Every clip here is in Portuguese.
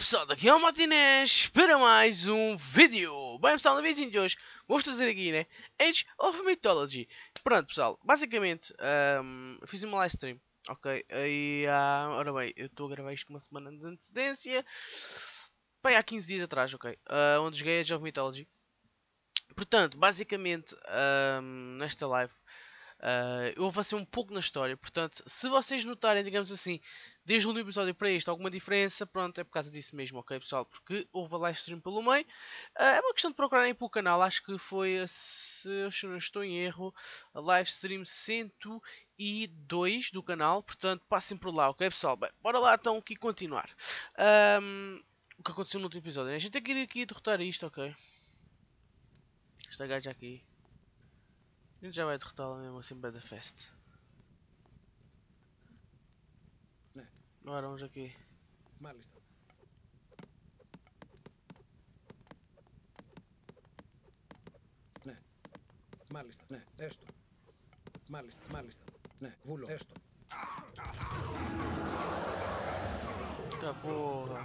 pessoal, daqui é o Matinez para mais um vídeo. Bem pessoal, no vídeo de hoje vou-vos trazer aqui, né, Age of Mythology. Pronto pessoal, basicamente fiz uma live stream, ok? E, ora bem, eu estou a gravar isto com uma semana de antecedência, bem, há 15 dias atrás, ok? Onde joguei Age of Mythology. Portanto, basicamente, nesta live eu avancei um pouco na história. Portanto, se vocês notarem, digamos assim, desde o último episódio para este, alguma diferença, pronto, é por causa disso mesmo, ok pessoal? Porque houve a live stream pelo meio. É uma questão de procurarem pelo canal. Acho que foi, se eu não estou em erro, a live stream 102 do canal. Portanto, passem por lá, ok pessoal? Bem, bora lá então aqui continuar. O que aconteceu no último episódio, né? A gente tem que ir aqui derrotar isto, ok? Esta gaja aqui. A gente já vai derrotá-la mesmo assim, bem da festa. Agora vamos aqui. Tá porra.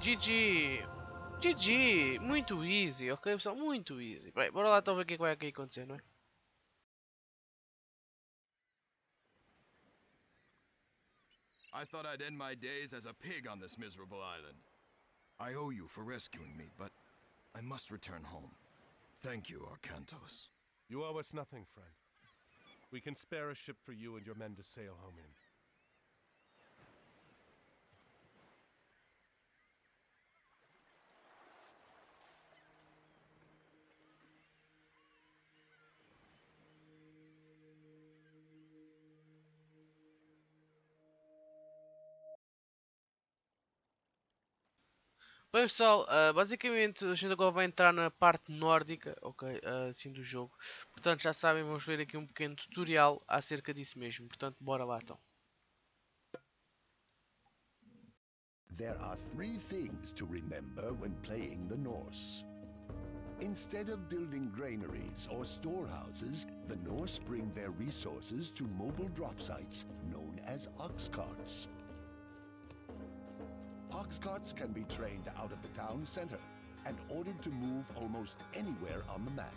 GG! GG! Muito easy, ok pessoal? Muito easy. Bem, bora lá então ver o que vai aqui acontecer, não é? I thought I'd end my days as a pig on this miserable island. I owe you for rescuing me, but I must return home. Thank you, Arkantos. You owe us nothing, friend. We can spare a ship for you and your men to sail home in. Bem pessoal, basicamente a gente agora vai entrar na parte nórdica, ok, assim do jogo. Portanto, já sabem, vamos ver aqui um pequeno tutorial acerca disso mesmo. Portanto, bora lá então. There are three things to remember when playing the Norse. Instead of building granaries or storehouses, the Norse bring their resources to mobile drop sites known as ox carts. Oxcarts can be trained out of the town center and ordered to move almost anywhere on the map.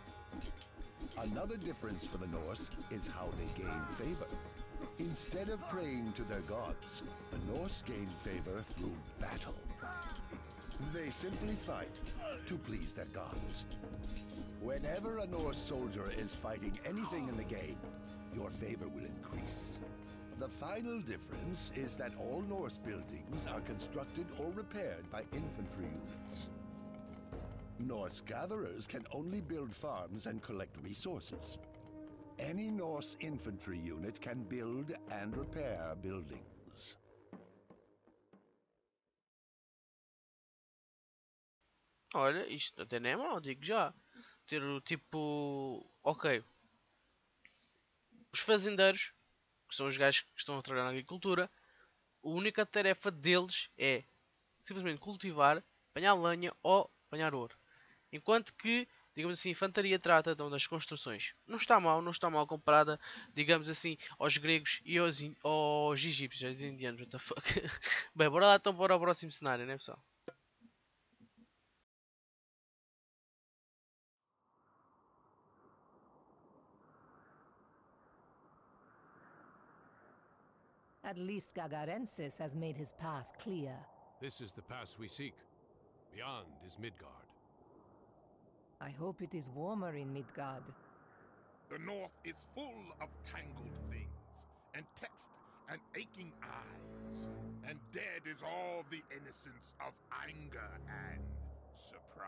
Another difference for the Norse is how they gain favor. Instead of praying to their gods, the Norse gain favor through battle. They simply fight to please their gods. Whenever a Norse soldier is fighting anything in the game, your favor will increase. The final difference is that all Norse buildings are constructed or repaired by infantry units. Norse gatherers can only build farms and collect resources. Any Norse infantry unit can build and repair buildings. Olha, isto até nem é mal, digo já. Ter o tipo... Ok. Os fazendeiros, que são os gajos que estão a trabalhar na agricultura, a única tarefa deles é simplesmente cultivar, apanhar lenha ou apanhar ouro. Enquanto que, digamos assim, a infantaria trata então das construções. Não está mal, não está mal comparada, digamos assim, aos gregos e aos egípcios, aos indianos, what the fuck. Bem, bora lá então para o próximo cenário, né pessoal? At least Gagarensis has made his path clear. This is the pass we seek. Beyond is Midgard. I hope it is warmer in Midgard. The north is full of tangled things, and text and aching eyes. And dead is all the innocence of anger and surprise.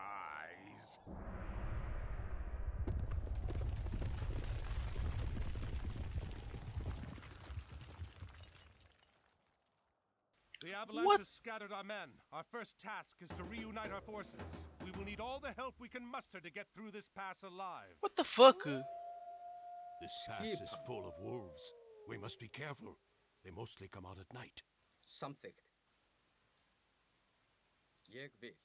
The avalanche has scattered our men. Our first task is to reunite our forces. We will need all the help we can muster to get through this pass alive. What the fuck? This sass is full of wolves. We must be careful. They mostly come out at night. Samthir. Yeg Bil.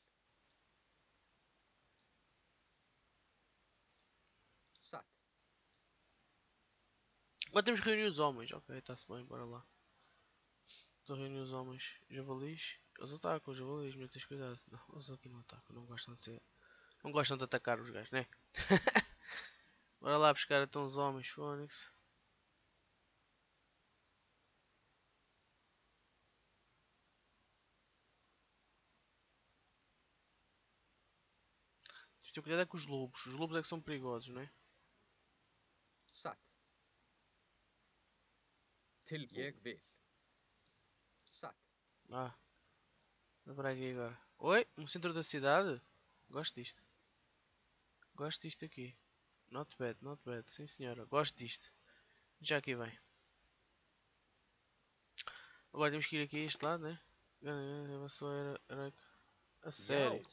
Sat. Lá temos que reunir os homens. Ok, está-se bem, bora lá. Estou a reunir os homens. Javalis. Eles atacam os javalis, mas tens cuidado. Não, eles aqui não atacam, não gostam de ser... Não gostam de atacar os gajos, né? Bora lá buscar então os homens, Fónix. Tens de ter cuidado é com os lobos. Os lobos é que são perigosos, né? Sat. Tilbuin. Sat. Ah. Dá para aqui agora. Oi, um centro da cidade? Gosto disto. Gosto disto aqui. Not bad, not bad. Sim senhora, gosto disto. Já aqui vem. Agora temos que ir aqui a este lado, né? A sério.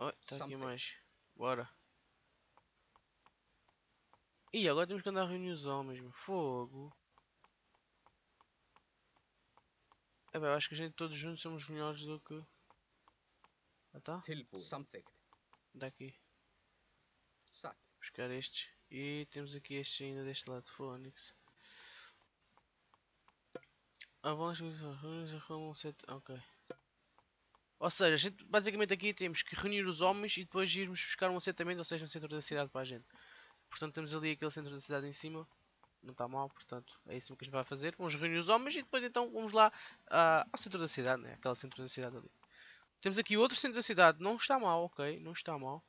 Oi, está aqui mais. Bora. E agora temos que andar a reunir os homens, meu. Fogo. É bem, eu acho que a gente todos juntos somos melhores do que... Ah tá? Daqui. Buscar estes. E temos aqui estes ainda deste lado. Fónix. Ok. Ou seja, a gente basicamente aqui temos que reunir os homens e depois irmos buscar um assentamento, ou seja, um centro da cidade para a gente. Portanto temos ali aquele centro da cidade em cima. Não está mal, portanto é isso que a gente vai fazer. Vamos reunir os homens e depois então vamos lá ao centro da cidade, né? Aquele centro da cidade ali. Temos aqui outro centro da cidade. Não está mal, ok? Não está mal.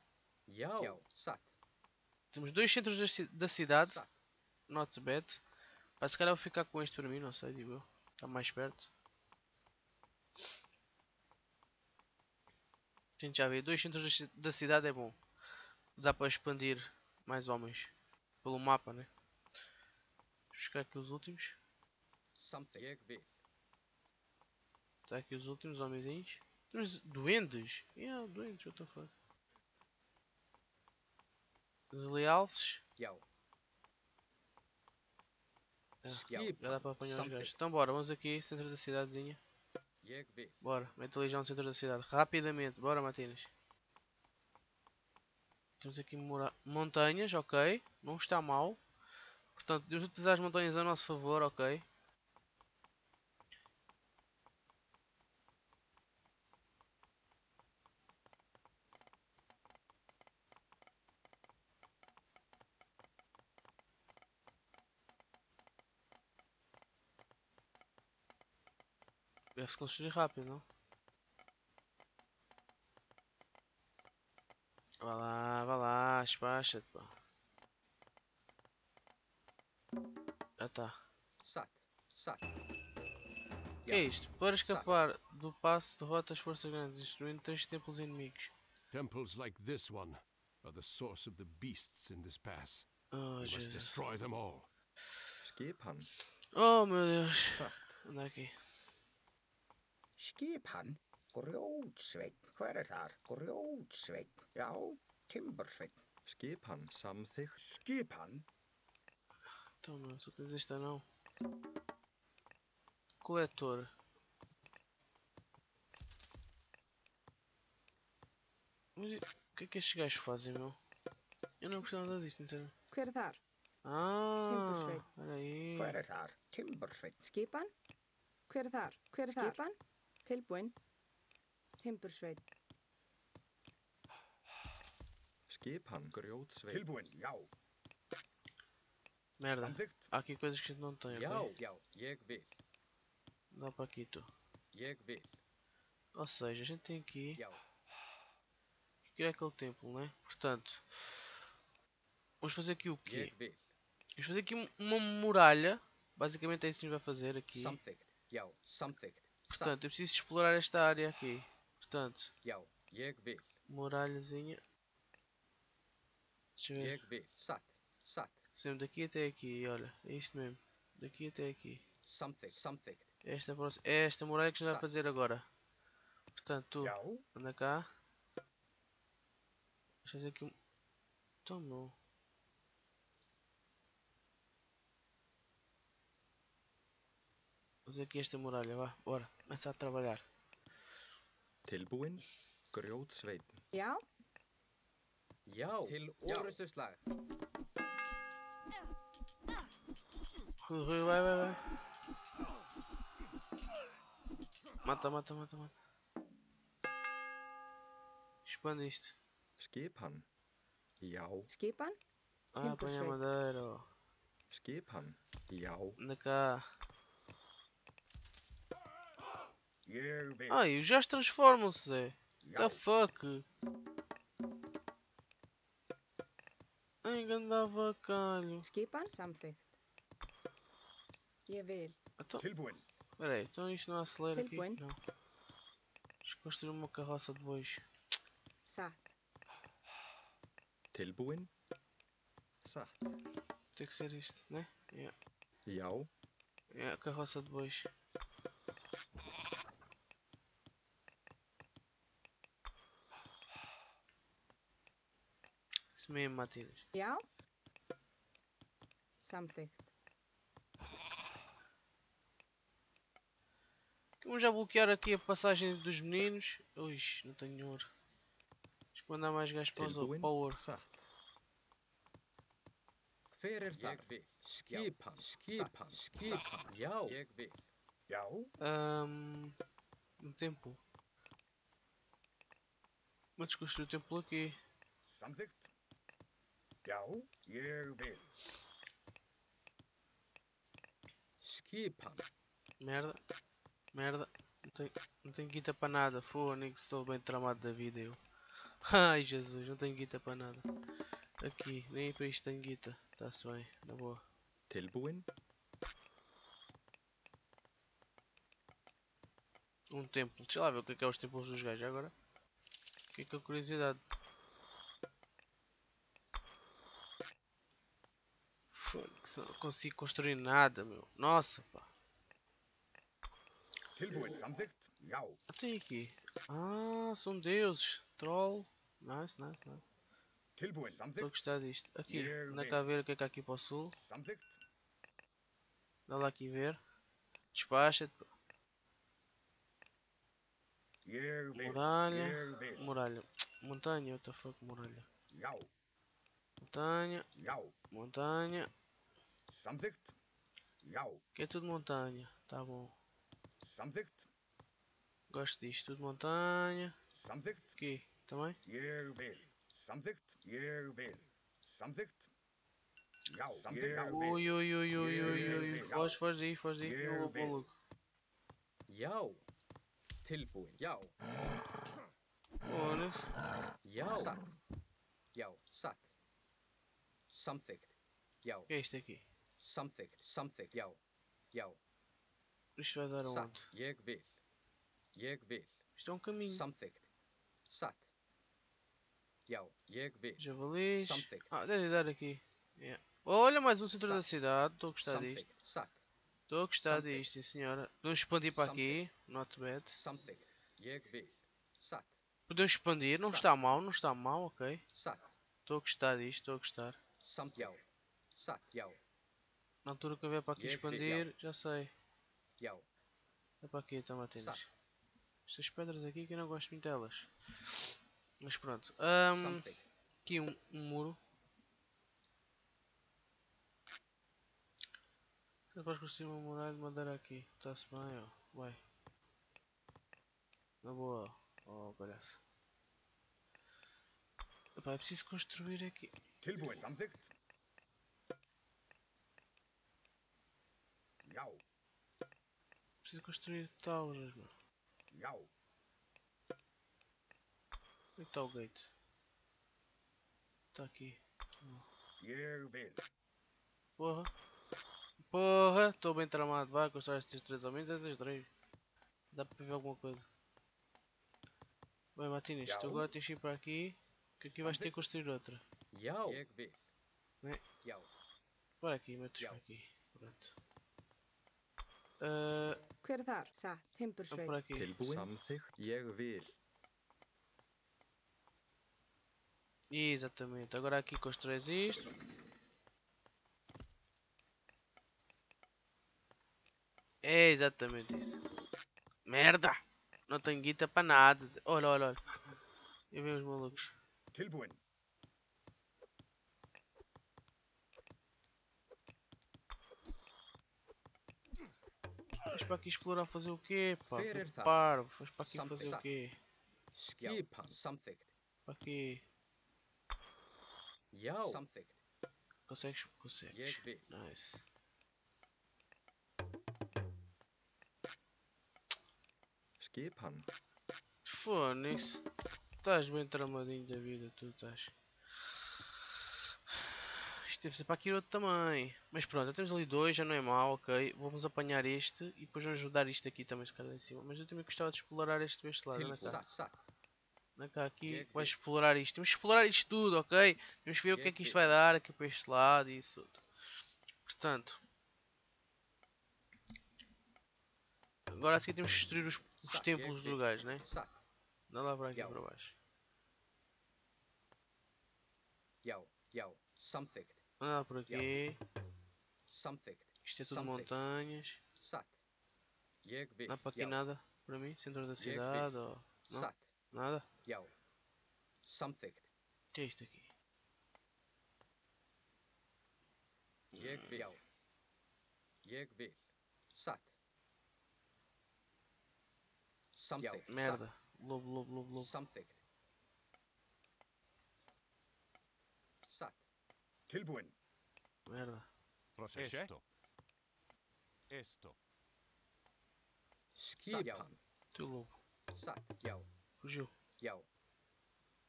Temos dois centros da cidade. Not bad. Pá, se calhar vou ficar com este para mim. Não sei, digo eu. Está mais perto. A gente já vê. Dois centros da cidade é bom. Dá para expandir mais homens. Pelo mapa, né? Vou buscar aqui os últimos. Está aqui os últimos homenzinhos. Temos duendes? Yeah, duendes, what the fuck. Os lealces? Já dá para apanhar os gajos. Então bora, vamos aqui, centro da cidadezinha. Bora, mete ali já no centro da cidade. Rapidamente, bora Matinez. Temos aqui montanhas, ok. Não está mal. Portanto, devemos utilizar as montanhas a nosso favor, ok. Deve-se construir rápido, não? Vá lá, espacha-te, pá. Ah tá. O que é isto? Para escapar do passo, derrota as forças grandes, destruindo 3 templos inimigos. Templos like this one are the source of the beasts in this pass. Oh, Jesus. We must destroy them all. Skiphan. Oh, meu Deus. Anda aqui. Skiphan, Coriolusvek, hver þar? Coriolusvek, já, Timbervek. Skiphan, Samthir. Skiphan? Então, meu, só tens esta não. Coletor. Mas o que é que estes gajos fazem, meu? Eu não gostei nada disto, sinceramente. Hver þar? Ah, olha aí. Hver þar? Timbervek. Skiphan? Hver þar? Hver þar? Skiphan? Tilbuin. Timbervek. Skiphan, Coriolusvek. Tilbuin, já. Merda. Há aqui coisas que a gente não tem. Dá para aqui tu. Ou seja, a gente tem aqui. Criar aquele templo, né? Portanto, vamos fazer aqui o quê? Vamos fazer aqui uma muralha. Basicamente é isso que a gente vai fazer aqui. Portanto, eu preciso explorar esta área aqui. Portanto, muralhazinha. Deixa eu ver. Sempre daqui até aqui, olha, é isto mesmo. Daqui até aqui. Esta muralha que a gente vai fazer agora. Portanto, tu anda cá. Deixa eu fazer aqui um... Então não. fazer aqui esta muralha, vá, bora, começar a trabalhar. Tilbuin, Coriolusvek. Já? Já, til Orkantos. Vai, vai, vai. Mata, mata, mata, mata. Expande isto. Skiphan. Já. Skiphan? Ah, põe a madeira. Skiphan. Já. Anda cá. Ai, os gajos transformam-se, Zé. The fuck? Engandava calho. Skiphan, Samthir. Yeg Bil. Tilbuin. Espera aí, então isto não acelera aqui? Não. Deixa eu construir uma carroça de bois. Sat. Tilbuin. Sat. Tem que ser isto, né? Yeah. Yau. Yeah, carroça de bois. Isso mesmo, Matinez. Yau. Something. Vamos já bloquear aqui a passagem dos meninos. Ui, não tenho ouro. Deixa eu mandar mais gás para o ouro. Um templo. Vamos construir o templo aqui. Merda. Merda, não tenho guita para nada, fone, que estou bem tramado da vida eu. Ai Jesus, não tenho guita para nada. Aqui, nem para isto tenho guita. Está-se bem, na boa. Tilbuin. Um templo, deixa lá ver o que é os templos dos gajos agora. Fiquei com curiosidade. Fone, que não consigo construir nada, meu. Nossa, pá. Até aqui. Ah, são deuses. Troll. Nice, nice, nice. Estou a gostar disto. Aqui, anda cá a ver o que é que há aqui para o sul. Dá lá aqui ver. Despacha-te. Muralha. Muralha. Montanha, what the fuck, muralha. Montanha. Montanha. Que é tudo montanha. Tá bom. Gosto disto, tudo montanha. Aqui também. Ui, ui, ui, ui, ui, ui. Foge, foge daí, foge daí. Não vou maluco. Yau. Tilbuin. Yau. Olha-se. Yau. Sat. Yau. Sat. Something. Yau. O que é isto aqui? Something. Something. Yau. Yau. Isto vai dar aonde? Yeg Bil. Yeg Bil. Isto é um caminho. Something. Sat. Yau. Yeg Bil. Javalis. Ah, deve dar aqui. Yeah. Olha, mais um centro da cidade. Estou a gostar disto. Estou a gostar disto, sim senhora. Podemos expandir para aqui. Not bad. Something. Yeg Bil. Sat. Podemos expandir. Não está mal, não está mal, ok. Sat. Estou a gostar disto, estou a gostar. Something. Sat. Yau. Na altura que eu vier para aqui expandir, já sei. É para aqui então, Matinez. Estas pedras aqui que eu não gosto muito delas. Mas pronto. Aqui um muro. Você pode construir uma muralha de madeira aqui. Está-se bem, ó. Vai. Na boa, ó. Oh, palhaço. Epá, é preciso construir aqui. Preciso construir towers, mano. Onde está o gate? Está aqui. Porra. Porra, estou bem tramado. Vai construir estes três, ao menos esses três. Dá para ver alguma coisa. Bem, Matinez, tu agora tens que ir para aqui. Que aqui vais ter que construir outra. Né? Para aqui, metes para aqui. Pronto. Quero dar, já, Timbervek. Por aqui. Exatamente, agora aqui constróis isto. É É exatamente isso. Merda! Não tenho guita para nada. Olha, olha, olha. Eu vi os malucos. Tilbuin. Faz para aqui explorar fazer o quê, pá? Parvo, faz para aqui fazer o quê? Skiphan, Samthir. Para aqui. Yo, Samthir. Consegues? Consegues. Nice. Skiphan. Fone-se. Estás bem tramadinho da vida, tu estás. Deve ser para aqui outro também. Mas pronto, já temos ali dois, já não é mau, ok. Vamos apanhar este e depois vamos rodar isto aqui também, se calhar em cima. Mas eu também gostava de explorar este deste lado, não é cá? Não é cá, aqui vais explorar isto. Temos que explorar isto tudo, ok? Temos que ver o que é que isto vai dar aqui para este lado e isso tudo. Portanto... Agora assim temos que destruir os templos do gajo, não é? Dá lá para aqui para baixo. Ah, por aqui. Isto é tudo montanhas. Não há para aqui nada para mim? Centro da cidade? Ou... Não? Nada? O que é isto aqui? Yeg Bil. Merda. Lobo, lobo, lobo, lobo. Tilbuin. Merda. Processo. Esto. Skiphan. Tu louco. Fugiu.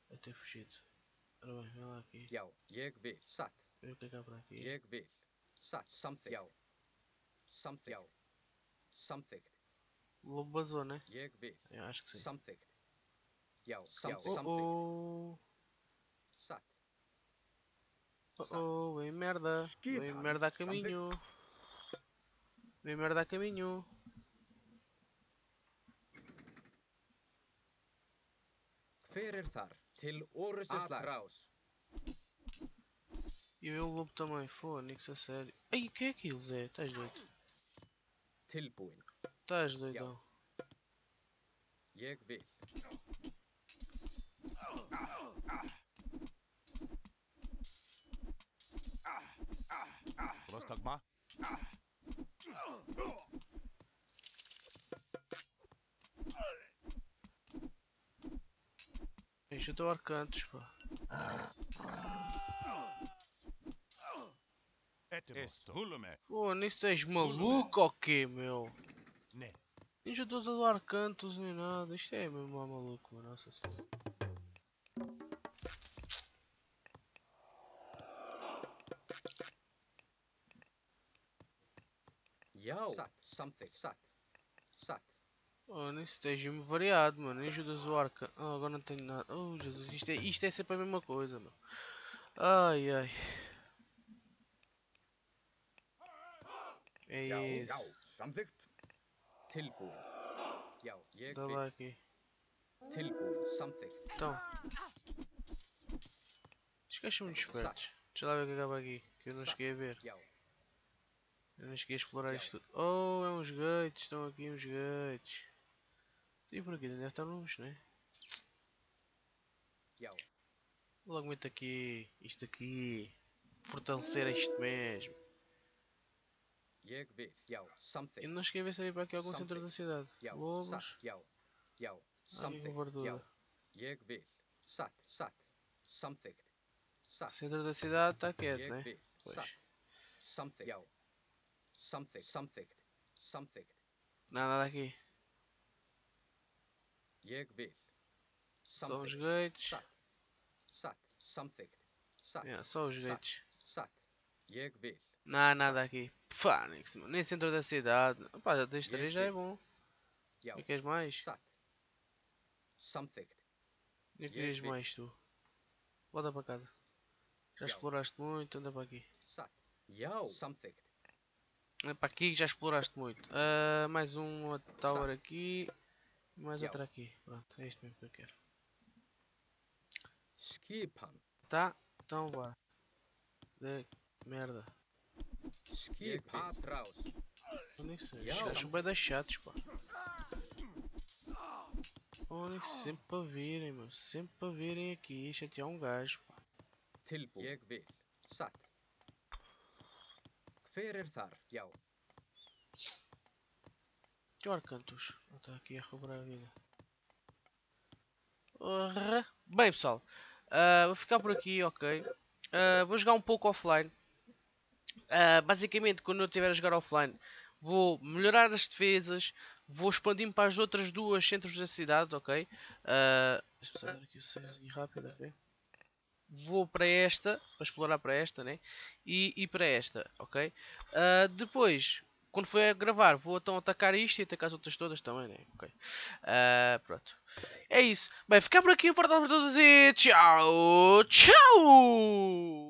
Até fugido. Ora bem, vai lá aqui. Yeg Bil. Vê o que é cá para aqui. Yeg Bil. Samthir. Lobo basou, né? Yeg Bil. Eu acho que sim. Samthir. Oh, vem merda a caminho, vem merda a caminho. E o lobo também, fónix, a sério. Ai, o que é aquilo, Zé? Estás doido? Estás doidão. Rostogma? Enxuta o Arkantos, pá. Pô, nisso tens maluco ou quê, meu? Enxuta o Arkantos nem nada. Isto é mesmo maluco, nossa senhora. Oh, nem esteja-me variado, mano. Nem ajudas o arca. Oh, agora não tenho nada. Oh, Jesus. Isto é sempre a mesma coisa, mano. Ai, ai. É isso. Dá lá aqui. Então. Estes gajos são muito espertos. Deixa lá ver o que acaba aqui. Que eu não cheguei a ver. Eu não cheguei a explorar isto tudo. Oh, é uns gates. Estão aqui uns gates. E por aqui deve estar luz, não é? Logo muito aqui. Isto aqui. Fortalecer isto mesmo. Eu não cheguei a ver se havia para aqui algum centro da cidade. Lobos. Alguma verdura. Centro da cidade está quieto, não é? Pois. Nada daqui. Só os gates. Só os gates. Não, nada aqui. Fónix, mano. Nem centro da cidade. Opa, já tens 3, já é bom. E queres mais? E queres mais tu? Volta para casa. Já exploraste muito, anda para aqui. É para aqui, já exploraste muito. Mais um tower aqui. Mais outra aqui. Pronto, é isto mesmo que eu quero. Skiphan. Tá? Então vá. Merda. Skiphatraus. Eu nem sei, esses caras são bem da chatos, pá. Olhem, sempre para virem, meu. Sempre para virem aqui e chatear um gajo, pá. Tilbuin, Yeg Bil, Sat. Ferir Thar, Yau. Que Orkantos. Não está aqui a roubar a vida. Bem, pessoal, vou ficar por aqui, ok. Vou jogar um pouco offline. Basicamente, quando eu estiver a jogar offline, vou melhorar as defesas, vou expandir-me para as outras duas centros da cidade, ok. Deixa-me só dar aqui o savezinho rápido, ok. Vou para esta, para explorar para esta, né? E para esta, ok. Depois, quando for a gravar, vou então atacar isto e atacar as outras todas também, né? Ok. Pronto. É isso. Bem, ficar por aqui. Um forte abraço para todos e tchau, tchau!